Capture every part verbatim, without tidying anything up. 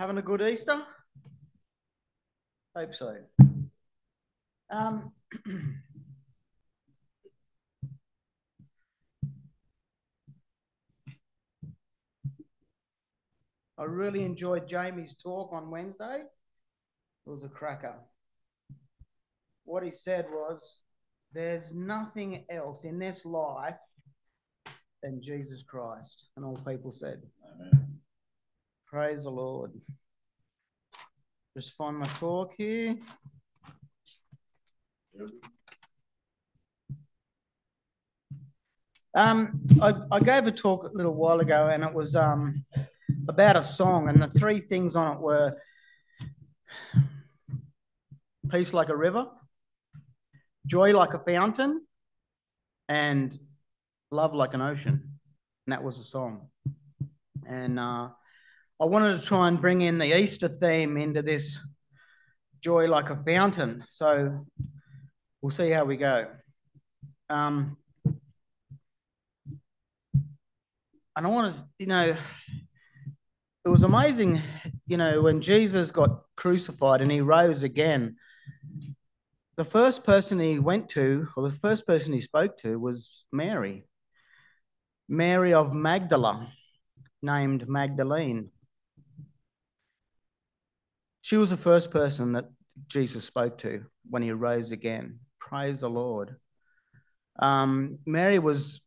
Having a good Easter? Hope so. Um, I really enjoyed Jamie's talk on Wednesday. It was a cracker. What he said was, there's nothing else in this life than Jesus Christ. And all people said, amen. Praise the Lord. Just find my talk here. Um, I, I gave a talk a little while ago, and it was um, about a song, and the three things on it were peace like a river, joy like a fountain, and love like an ocean. And that was a song. And uh, I wanted to try and bring in the Easter theme into this joy like a fountain. So we'll see how we go. Um, and I wanted, you know, it was amazing, you know, when Jesus got crucified and he rose again, the first person he went to, or the first person he spoke to, was Mary. Mary of Magdala, named Magdalene. She was the first person that Jesus spoke to when he rose again. Praise the Lord. Um, Mary was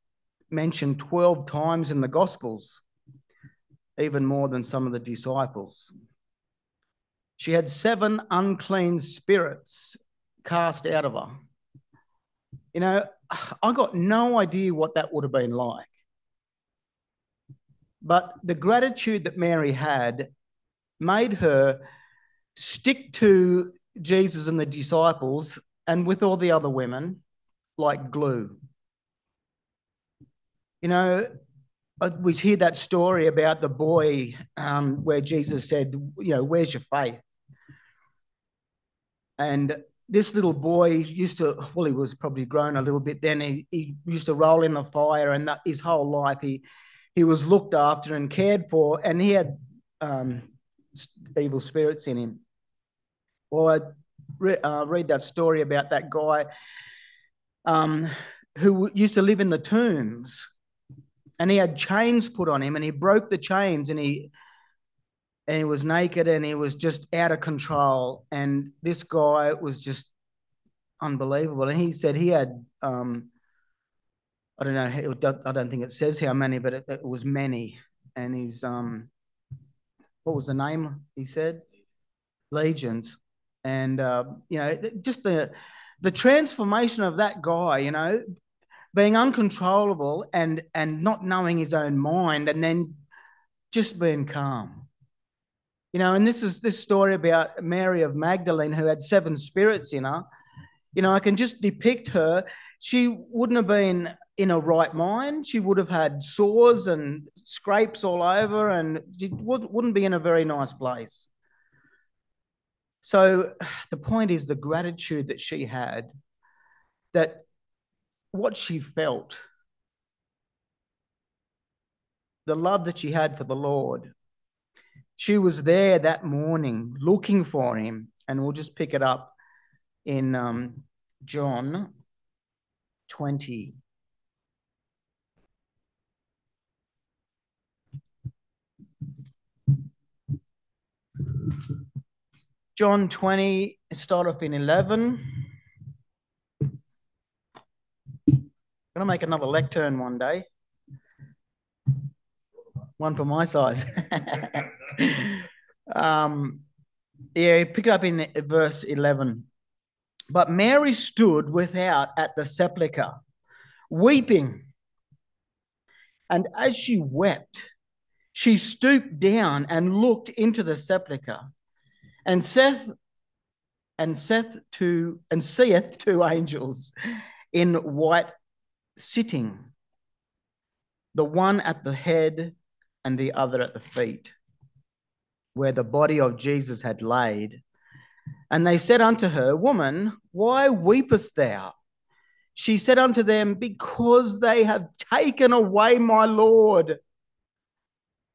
mentioned twelve times in the Gospels, even more than some of the disciples. She had seven unclean spirits cast out of her. You know, I got no idea what that would have been like. But the gratitude that Mary had made her stick to Jesus and the disciples and with all the other women like glue. You know, we hear that story about the boy um, where Jesus said, you know, where's your faith? And this little boy used to, well, he was probably grown a little bit then. He, he used to roll in the fire, and that, his whole life he, he was looked after and cared for, and he had um, evil spirits in him. Or I re, uh, read that story about that guy um, who used to live in the tombs, and he had chains put on him, and he broke the chains, and he and he was naked, and he was just out of control. And this guy was just unbelievable. And he said he had, um, I don't know, I don't think it says how many, but it, it was many. And he's, um, what was the name he said? Legions. And, uh, you know, just the the transformation of that guy, you know, being uncontrollable and and not knowing his own mind, and then just being calm. You know, and this is this story about Mary of Magdalene, who had seven spirits in her. You know, I can just depict her. She wouldn't have been in her right mind. She would have had sores and scrapes all over, and she wouldn't be in a very nice place. So the point is the gratitude that she had, that what she felt, the love that she had for the Lord. She was there that morning looking for him, and we'll just pick it up in um, John twenty. John twenty, start off in eleven. I'm going to make another lectern one day. One for my size. um, yeah, pick it up in verse eleven. But Mary stood without at the sepulchre, weeping. And as she wept, she stooped down and looked into the sepulchre, and saith, and saith to, and seeth two angels in white sitting, the one at the head and the other at the feet, where the body of Jesus had laid. And they said unto her, Woman, why weepest thou? She said unto them, Because they have taken away my Lord,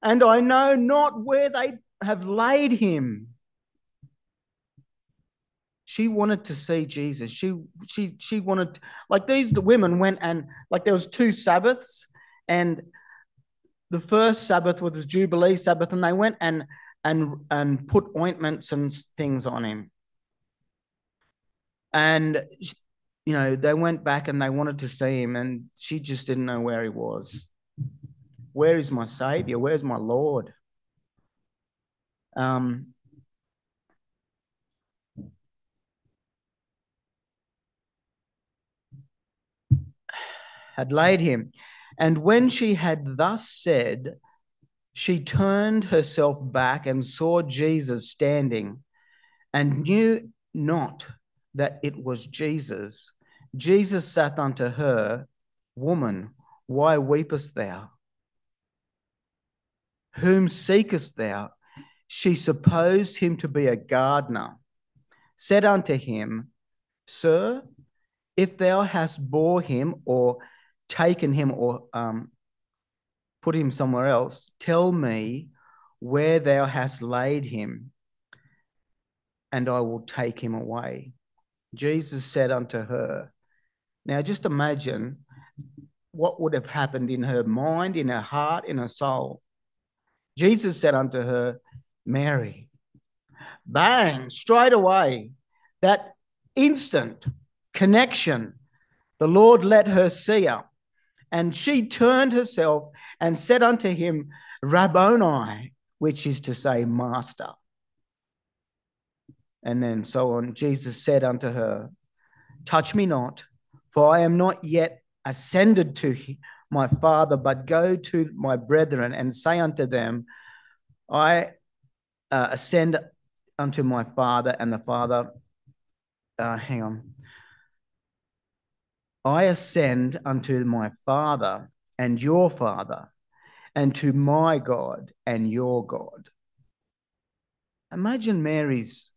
and I know not where they have laid him. She wanted to see Jesus. She she she wanted, like these the women went and, like there was two Sabbaths, and the first Sabbath was the Jubilee Sabbath, and they went and and and put ointments and things on him. And, you know, they went back and they wanted to see him, and she just didn't know where he was. Where is my Savior? Where's my Lord? Um. Had laid him. And when she had thus said, she turned herself back and saw Jesus standing, and knew not that it was Jesus. Jesus saith unto her, Woman, why weepest thou? Whom seekest thou? She supposed him to be a gardener, said unto him, Sir, if thou hast bore him, or taken him, or um, put him somewhere else, tell me where thou hast laid him, and I will take him away. Jesus said unto her, now just imagine what would have happened in her mind, in her heart, in her soul. Jesus said unto her, Mary. Bang, straight away, that instant connection, the Lord let her see her. And she turned herself and said unto him, Rabboni, which is to say, Master. And then so on. Jesus said unto her, Touch me not, for I am not yet ascended to my Father, but go to my brethren and say unto them, I uh, ascend unto my Father and the Father. Uh, hang on. I ascend unto my Father and your Father, and to my God and your God. Imagine Mary's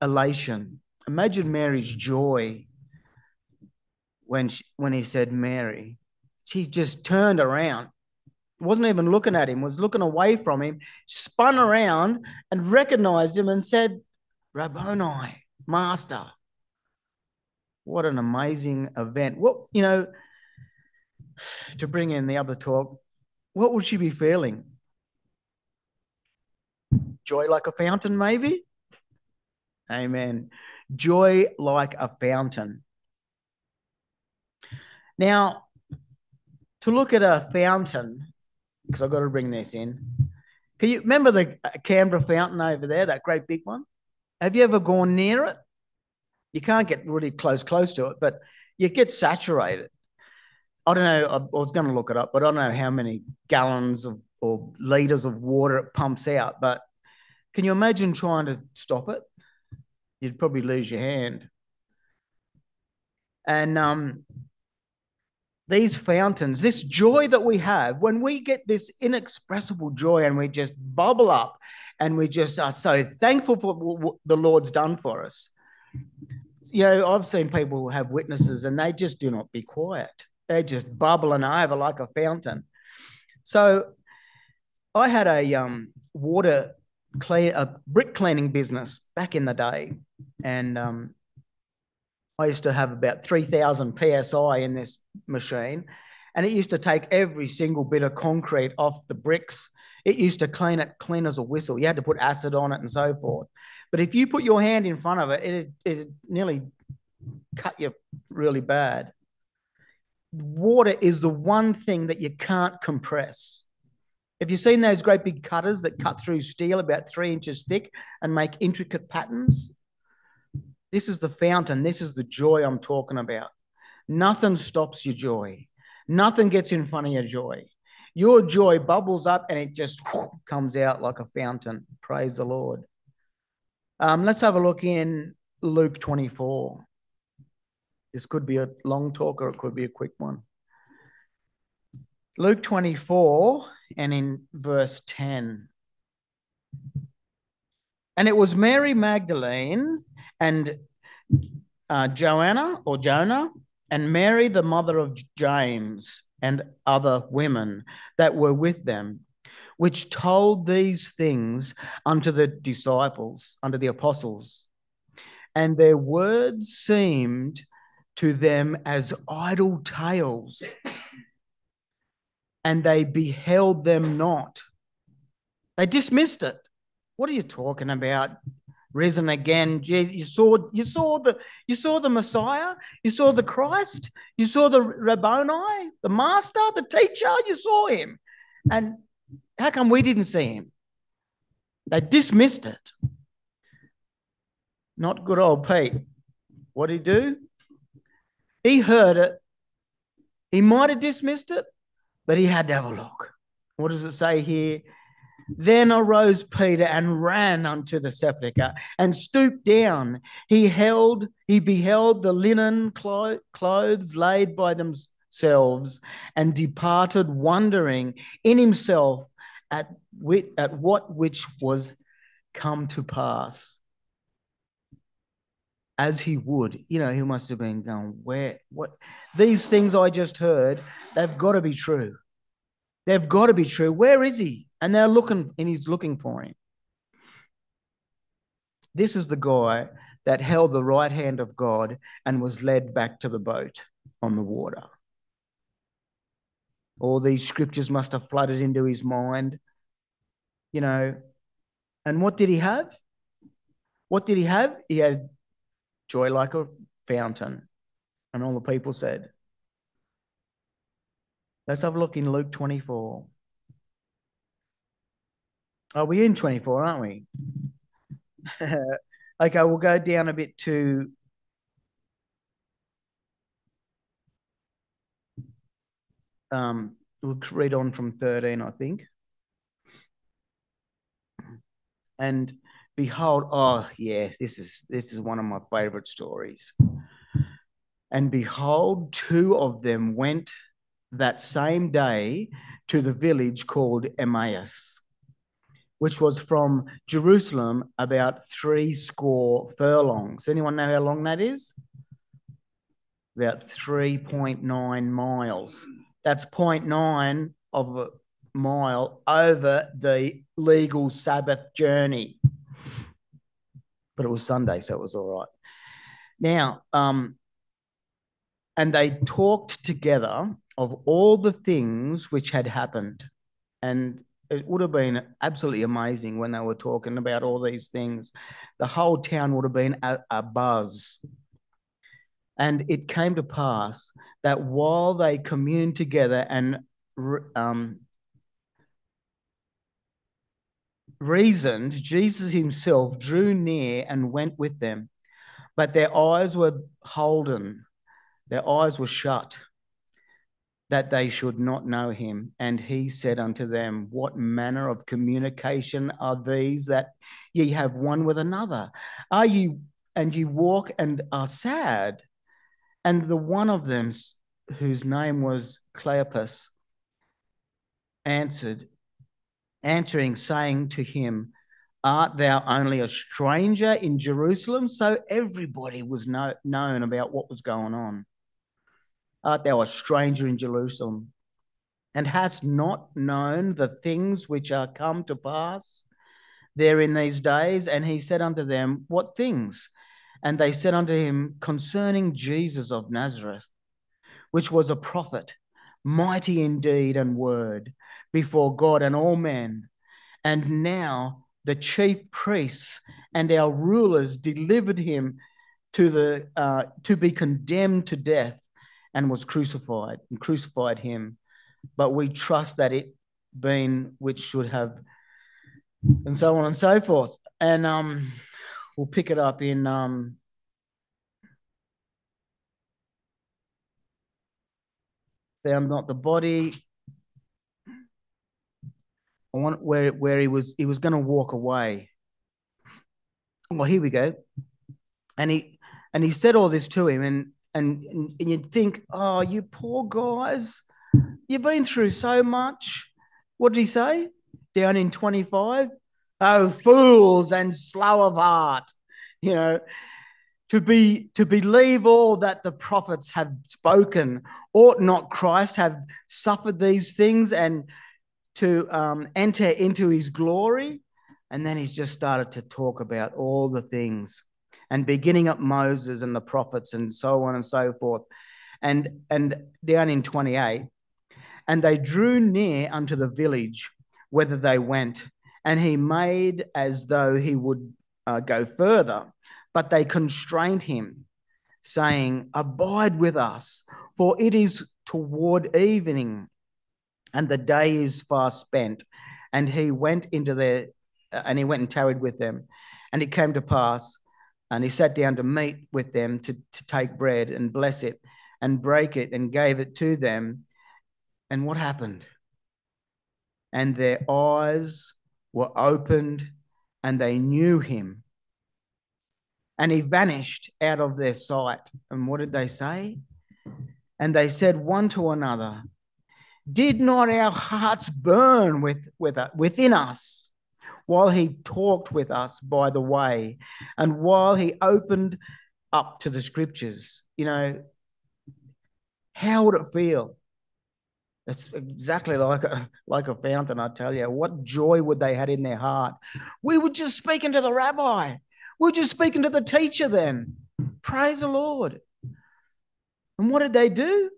elation. Imagine Mary's joy when she, when he said, Mary. She just turned around. Wasn't even looking at him, was looking away from him, spun around and recognized him and said, Rabboni, Master. What an amazing event. What, you know, to bring in the other talk, what would she be feeling? Joy like a fountain, maybe? Amen. Joy like a fountain. Now, to look at a fountain, because I've got to bring this in. Can you remember the Canberra fountain over there, that great big one? Have you ever gone near it? You can't get really close, close to it, but you get saturated. I don't know, I was going to look it up, but I don't know how many gallons of, or litres of water it pumps out, but can you imagine trying to stop it? You'd probably lose your hand. And um, these fountains, this joy that we have, when we get this inexpressible joy and we just bubble up and we just are so thankful for what the Lord's done for us. You know, I've seen people who have witnesses and they just do not be quiet. They're just bubbling over like a fountain. So I had a um, water clean, a brick cleaning business back in the day, and um, I used to have about three thousand P S I in this machine, and it used to take every single bit of concrete off the bricks. It used to clean it clean as a whistle. You had to put acid on it and so forth. But if you put your hand in front of it, it it nearly cut you really bad. Water is the one thing that you can't compress. Have you seen those great big cutters that cut through steel about three inches thick and make intricate patterns? This is the fountain. This is the joy I'm talking about. Nothing stops your joy. Nothing gets in front of your joy. Your joy bubbles up and it just whoosh, comes out like a fountain. Praise the Lord. Um, let's have a look in Luke twenty-four. This could be a long talk or it could be a quick one. Luke twenty-four and in verse ten. And it was Mary Magdalene and uh, Joanna or Jonah and Mary the mother of James and other women that were with them, which told these things unto the disciples, unto the apostles. And their words seemed to them as idle tales, and they beheld them not. They dismissed it. What are you talking about? Risen again, Jesus. You saw, you saw the, you saw the Messiah. You saw the Christ. You saw the Rabboni, the Master, the Teacher. You saw him, and how come we didn't see him? They dismissed it. Not good old Pete. What did he do? He heard it. He might have dismissed it, but he had to have a look. What does it say here? Then arose Peter and ran unto the sepulchre and stooped down. He held, he beheld the linen clo- clothes laid by themselves and departed, wondering in himself at, wit- at what which was come to pass. As he would, you know, he must have been going, where, what? These things I just heard, they've got to be true. They've got to be true. Where is he? And they're looking, and he's looking for him. This is the guy that held the right hand of God and was led back to the boat on the water. All these scriptures must have flooded into his mind, you know. And what did he have? What did he have? He had joy like a fountain. And all the people said, let's have a look in Luke twenty-four. Oh, we're in twenty-four, aren't we? Okay, we'll go down a bit to um we'll read on from thirteen, I think. And behold, oh yeah, this is this is one of my favorite stories. And behold, two of them went that same day to the village called Emmaus, which was from Jerusalem about three score furlongs. Anyone know how long that is? About three point nine miles. That's zero point nine of a mile over the legal Sabbath journey. But it was Sunday, so it was all right. Now, um, and they talked together of all the things which had happened. And it would have been absolutely amazing when they were talking about all these things. The whole town would have been a, a buzz. And it came to pass that while they communed together and um, reasoned, Jesus himself drew near and went with them. But their eyes were holden, their eyes were shut, that they should not know him. And he said unto them, what manner of communication are these that ye have one with another? Are ye, and ye walk and are sad? And the one of them, whose name was Cleopas, answered, answering, saying to him, art thou only a stranger in Jerusalem? So everybody was know, known about what was going on. Art thou a stranger in Jerusalem, and hast not known the things which are come to pass there in these days? And he said unto them, what things? And they said unto him, concerning Jesus of Nazareth, which was a prophet, mighty in deed and word before God and all men, and now the chief priests and our rulers delivered him to the uh, to be condemned to death, and was crucified, and crucified him. But we trust that it been which should have, and so on and so forth. And um, we'll pick it up in um, found not the body. I want where where he was. He was going to walk away. Well, here we go. And he and he said all this to him, and. And, and you'd think, oh, you poor guys, you've been through so much. What did he say? Down in twenty-five, oh, fools and slow of heart, you know, to be to believe all that the prophets have spoken. Ought not Christ have suffered these things and to um, enter into his glory. And then he's just started to talk about all the things, and beginning at Moses and the prophets and so on and so forth. And, and down in twenty-eight, and they drew near unto the village, whither they went, and he made as though he would uh, go further, but they constrained him, saying, Abide with us, for it is toward evening, and the day is far spent. And he went into their, uh, and he went and tarried with them. And it came to pass, and he sat down to meat with them, to, to take bread and bless it, and break it, and gave it to them. And what happened? And their eyes were opened, and they knew him. And he vanished out of their sight. And what did they say? And they said one to another, Did not our hearts burn with, with, within us while he talked with us by the way, and while he opened up to the scriptures? You know, how would it feel? It's exactly like a, like a fountain, I tell you. What joy would they had in their heart? We were just speaking to the rabbi. We were just speaking to the teacher then. Praise the Lord. And what did they do?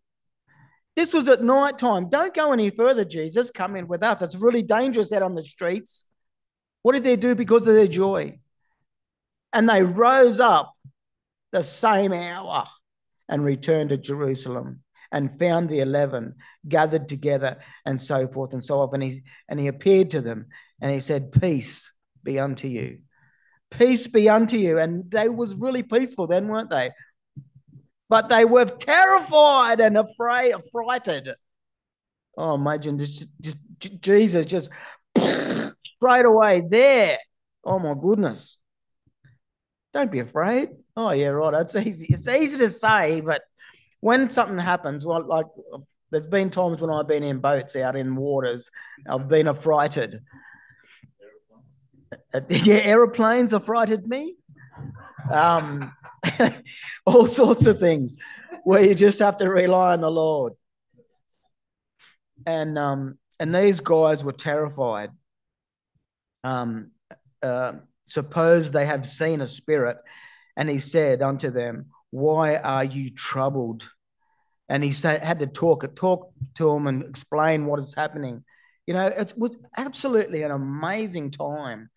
This was at night time. Don't go any further, Jesus. Come in with us. It's really dangerous out on the streets. What did they do because of their joy? And they rose up the same hour and returned to Jerusalem, and found the eleven gathered together, and so forth and so on. And he, and he appeared to them, and he said, Peace be unto you. Peace be unto you. And they was really peaceful then, weren't they? But they were terrified and afraid, affrighted. Oh, imagine this, just, just, Jesus just straight away there. Oh, my goodness. Don't be afraid. Oh, yeah, right. It's easy. It's easy to say, but when something happens, well, like there's been times when I've been in boats out in waters, I've been affrighted. Aeroplanes. Yeah, aeroplanes affrighted me. Um, all sorts of things where you just have to rely on the Lord. And um, and these guys were terrified. Um, uh, suppose they have seen a spirit, and he said unto them, Why are you troubled? And he said, had to talk, talk to him and explain what is happening. You know, it was absolutely an amazing time.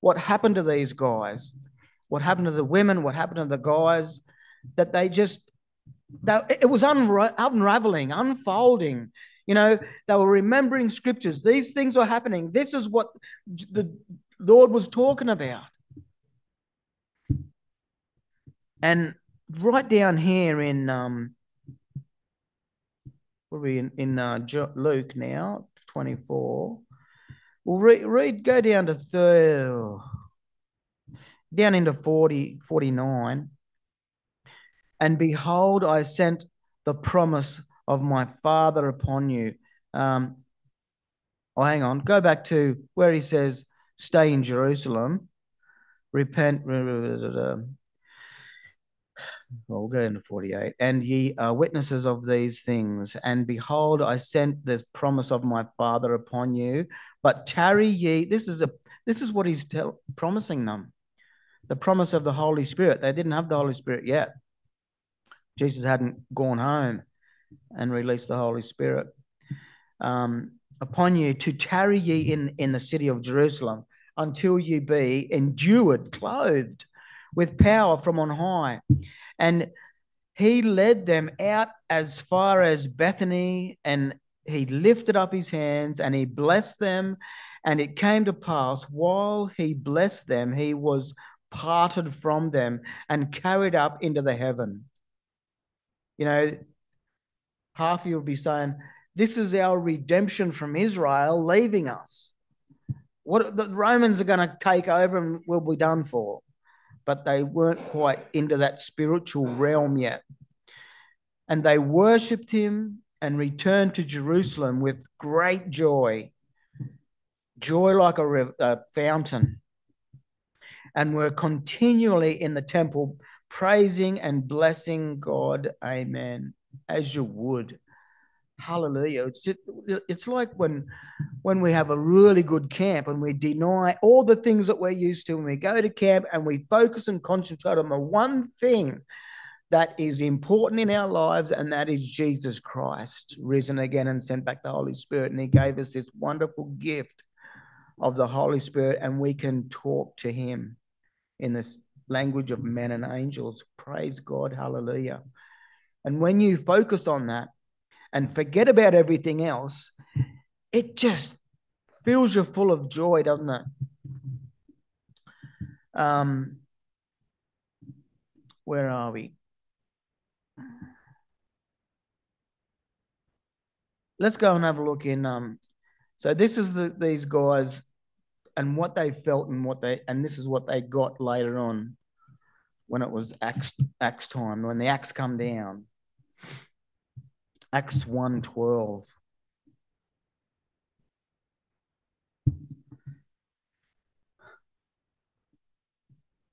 What happened to these guys? What happened to the women? What happened to the guys? That they just, they, it was unra- unraveling, unfolding. You know, they were remembering scriptures. These things were happening. This is what the Lord was talking about. And right down here in, um, what are we in, in uh, Luke now, twenty-four. We'll read, read go down to thirty, down into forty, forty-nine. And behold, I sent the promise of my Father upon you. Um, oh, hang on. Go back to where he says, stay in Jerusalem, repent. Well, we'll go into forty-eight. And ye are witnesses of these things. And behold, I sent this promise of my Father upon you. But tarry ye. This is a this is what he's tell, promising them. The promise of the Holy Spirit. They didn't have the Holy Spirit yet. Jesus hadn't gone home and released the Holy Spirit um, upon you, to tarry ye in, in the city of Jerusalem until ye be endued, clothed with power from on high. And he led them out as far as Bethany, and he lifted up his hands and he blessed them. And it came to pass, while he blessed them, he was parted from them and carried up into the heaven. You know, half of you will be saying, this is our redemption from Israel leaving us. What the Romans are going to take over and we'll be done for. But they weren't quite into that spiritual realm yet. And they worshipped him and returned to Jerusalem with great joy, joy like a, river, a fountain, and were continually in the temple praising and blessing God. Amen. As you would. Hallelujah. It's just, it's like when when we have a really good camp and we deny all the things that we're used to and we go to camp and we focus and concentrate on the one thing that is important in our lives, and that is Jesus Christ, risen again and sent back the Holy Spirit. And he gave us this wonderful gift of the Holy Spirit, and we can talk to him in this language of men and angels. Praise God. Hallelujah. And when you focus on that and forget about everything else, it just fills you full of joy, doesn't it? Um, where are we? Let's go and have a look in. Um, so this is the, these guys and what they felt and what they, and this is what they got later on when it was Acts, Acts time, when the Acts come down. Acts one twelve.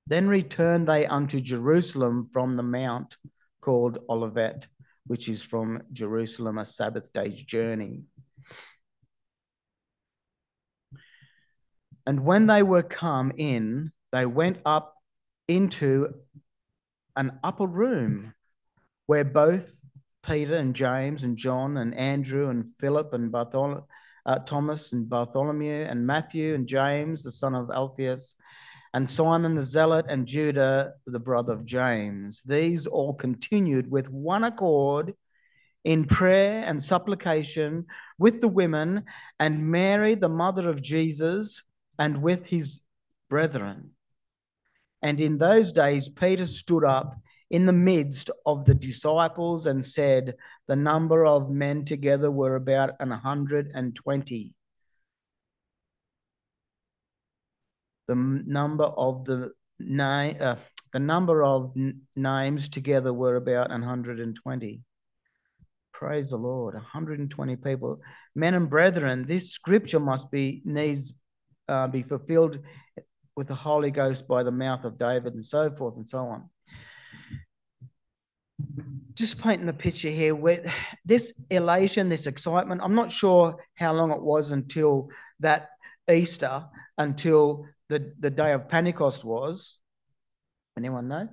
Then returned they unto Jerusalem from the mount called Olivet, which is from Jerusalem a Sabbath day's journey. And when they were come in, they went up into an upper room where both Peter and James and John and Andrew and Philip and Barthol- uh, Thomas and Bartholomew and Matthew and James, the son of Alphaeus, and Simon the Zealot and Judah, the brother of James. These all continued with one accord in prayer and supplication with the women and Mary, the mother of Jesus, and with his brethren. And in those days, Peter stood up in the midst of the disciples and said, the number of men together were about an hundred and twenty. The number of the name, uh, the number of n- names together were about an hundred and twenty. Praise the Lord, one hundred and twenty people, men and brethren. This scripture must be needs uh, be fulfilled with the Holy Ghost by the mouth of David, and so forth and so on. Just painting the picture here with this elation, this excitement. I'm not sure how long it was until that Easter, until the, the day of Pentecost was. Anyone know?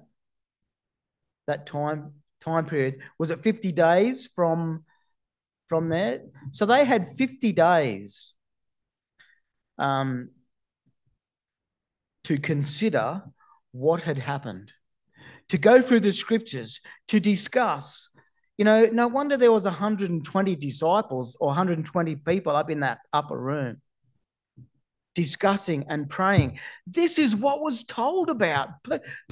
That time time period. Was it fifty days from, from there? So they had fifty days um, to consider what had happened, to go through the scriptures, to discuss. You know, no wonder there was one hundred twenty disciples or one hundred twenty people up in that upper room discussing and praying. This is what was told about.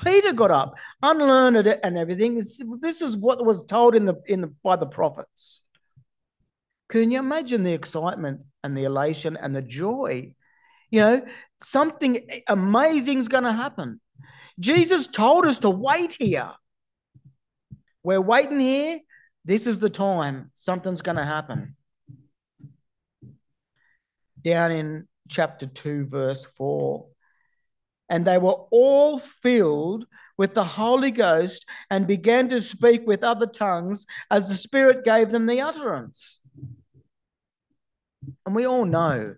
Peter got up, unlearned it and everything. This is what was told in the in the, by the prophets. Can you imagine the excitement and the elation and the joy? You know, something amazing is going to happen. Jesus told us to wait here. We're waiting here. This is the time. Something's going to happen. Down in chapter two, verse four. And they were all filled with the Holy Ghost and began to speak with other tongues as the Spirit gave them the utterance. And we all know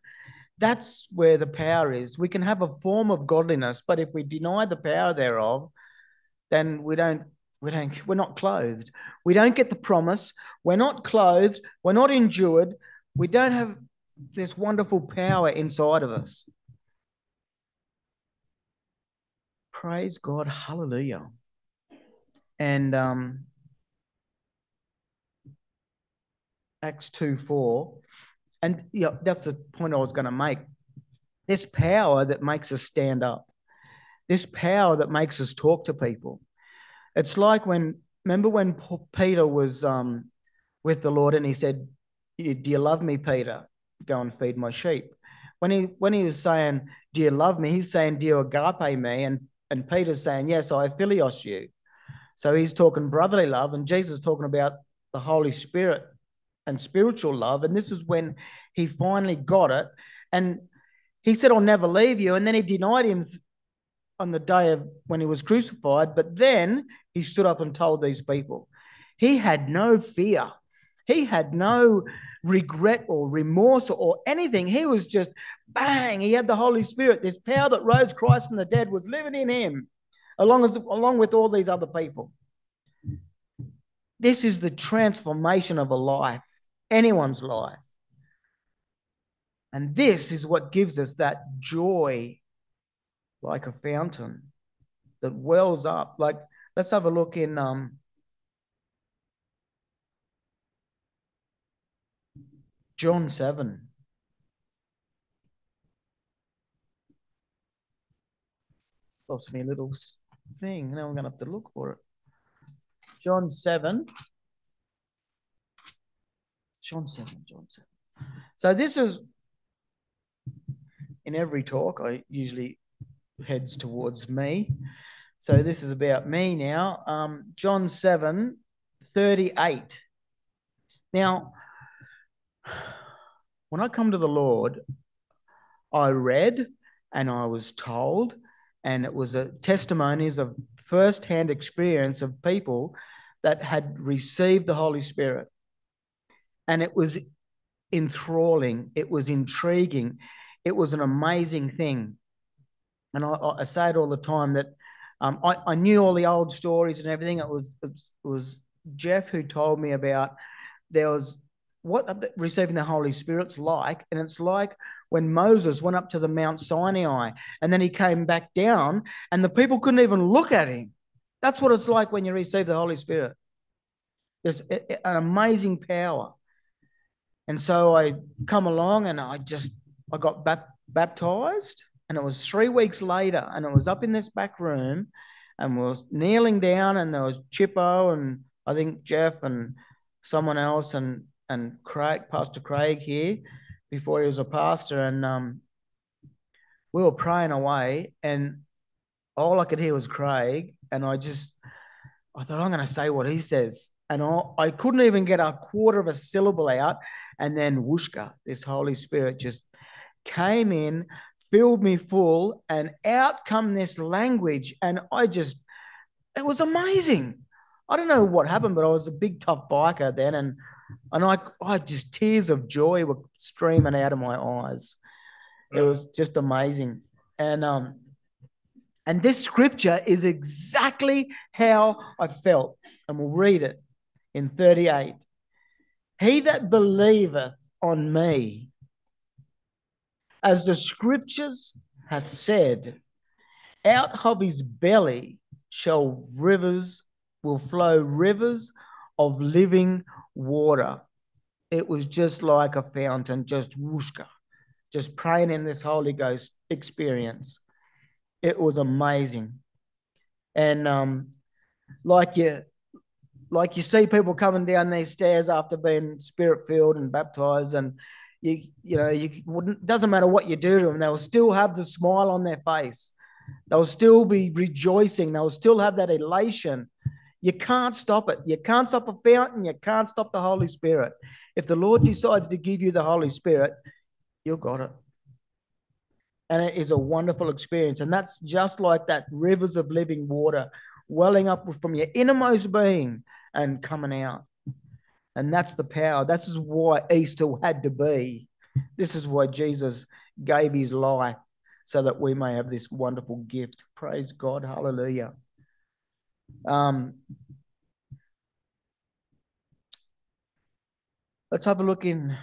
that's where the power is. We can have a form of godliness, but if we deny the power thereof, then we don't, we don't, we're not clothed. We don't get the promise. We're not clothed. We're not endured. We don't have this wonderful power inside of us. Praise God. Hallelujah. And um, Acts two four. And you know, that's the point I was going to make. This power that makes us stand up. This power that makes us talk to people. It's like when, remember when Peter was um, with the Lord and he said, do you love me, Peter? Go and feed my sheep. When he when he was saying, do you love me? He's saying, do you agape me? And, and Peter's saying, yes, I phileos you. So he's talking brotherly love, and Jesus is talking about the Holy Spirit and spiritual love. And this is when he finally got it. And he said, I'll never leave you. And then he denied him on the day of when he was crucified. But then he stood up and told these people. He had no fear. He had no regret or remorse or anything. He was just, bang, he had the Holy Spirit. This power that rose Christ from the dead was living in him, along, as, along with all these other people. This is the transformation of a life, anyone's life. And this is what gives us that joy like a fountain that wells up. Like, let's have a look in um, John seven. Lost me a little thing. Now I'm going to have to look for it. John seven. John seven, John seven. So this is, in every talk, I usually heads towards me. So this is about me now. Um, John seven, thirty-eight. Now, when I come to the Lord, I read and I was told, and it was a testimonies of first-hand experience of people that had received the Holy Spirit. And it was enthralling. It was intriguing. It was an amazing thing. And I, I say it all the time that um, I, I knew all the old stories and everything. It was, it was Jeff who told me about there was what receiving the Holy Spirit's like, and it's like when Moses went up to the Mount Sinai and then he came back down and the people couldn't even look at him. That's what it's like when you receive the Holy Spirit. There's an amazing power. And so I come along and I just, I got baptized, and it was three weeks later, and it was up in this back room, and we were kneeling down, and there was Chippo and I think Jeff and someone else, and and Craig, Pastor Craig here, before he was a pastor, and um, we were praying away, and all I could hear was Craig, and I just, I thought, I'm going to say what he says, and I, I couldn't even get a quarter of a syllable out, and then whooshka, this Holy Spirit just came in, filled me full, and out come this language, and I just, it was amazing. I don't know what happened, but I was a big, tough biker then, and And I, I just, tears of joy were streaming out of my eyes. It was just amazing. And um, and this scripture is exactly how I felt. And we'll read it in thirty-eight. He that believeth on me, as the scriptures hath said, out of his belly shall rivers, will flow rivers of living water. It was just like a fountain, just whooshka, just praying in this Holy Ghost experience. It was amazing. And um, like you, like you see people coming down these stairs after being spirit-filled and baptized, and you, you know, you wouldn't, doesn't matter what you do to them, they'll still have the smile on their face. They'll still be rejoicing. They'll still have that elation. You can't stop it. You can't stop a fountain. You can't stop the Holy Spirit. If the Lord decides to give you the Holy Spirit, you've got it. And it is a wonderful experience. And that's just like that rivers of living water welling up from your innermost being and coming out. And that's the power. This is why Easter had to be. This is why Jesus gave his life, so that we may have this wonderful gift. Praise God. Hallelujah. Um, let's have a look in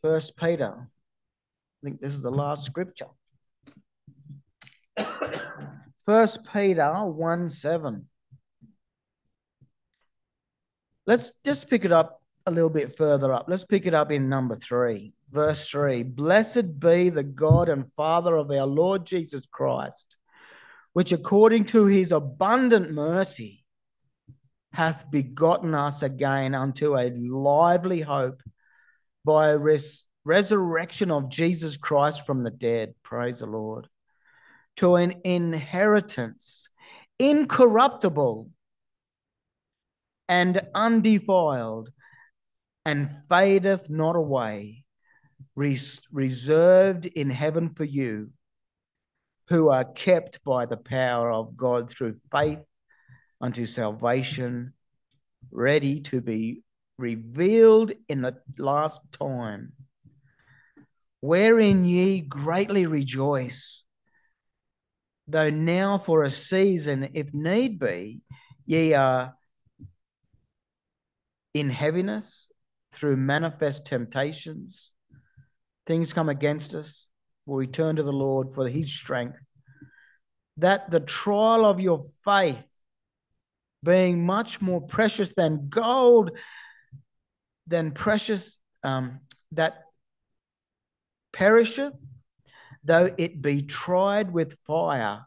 First Peter. I think this is the last scripture. First Peter one seven. Let's just pick it up a little bit further up. Let's pick it up in number three, verse three. Blessed be the God and Father of our Lord Jesus Christ, which according to his abundant mercy hath begotten us again unto a lively hope by a res resurrection of Jesus Christ from the dead, praise the Lord, to an inheritance incorruptible and undefiled, and fadeth not away, res reserved in heaven for you, who are kept by the power of God through faith unto salvation, ready to be revealed in the last time, wherein ye greatly rejoice, though now for a season, if need be, ye are in heaviness through manifest temptations. Things come against us, we'll return to the Lord for his strength, that the trial of your faith, being much more precious than gold, than precious um, that perisheth, though it be tried with fire,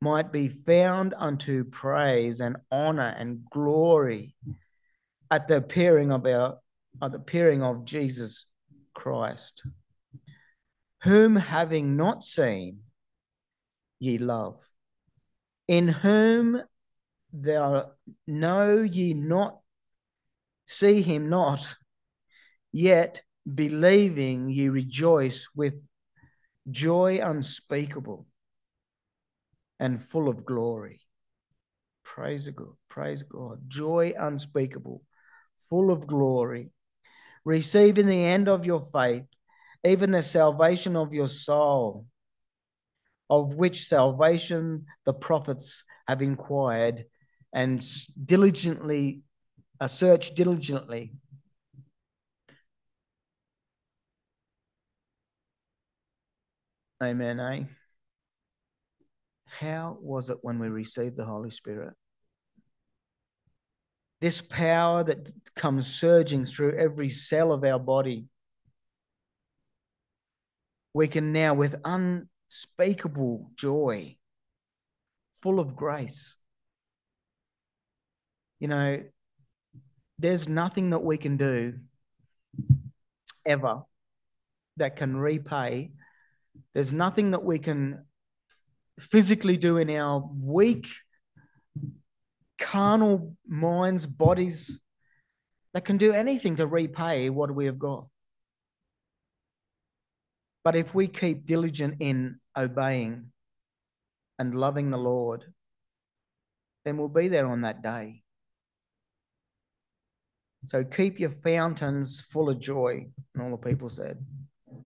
might be found unto praise and honor and glory at the appearing of our at the appearing of Jesus Christ, whom having not seen ye love, in whom thou know ye not, see him not, yet believing ye rejoice with joy unspeakable and full of glory. Praise God, praise God. Joy unspeakable, full of glory, receiving the end of your faith, even the salvation of your soul, of which salvation the prophets have inquired and diligently uh, searched diligently. Amen, eh? How was it when we received the Holy Spirit? This power that comes surging through every cell of our body, we can now, with unspeakable joy, full of grace. You know, there's nothing that we can do ever that can repay. There's nothing that we can physically do in our weak, carnal minds, bodies, that can do anything to repay what we have got. But if we keep diligent in obeying and loving the Lord, then we'll be there on that day. So keep your fountains full of joy, and all the people said.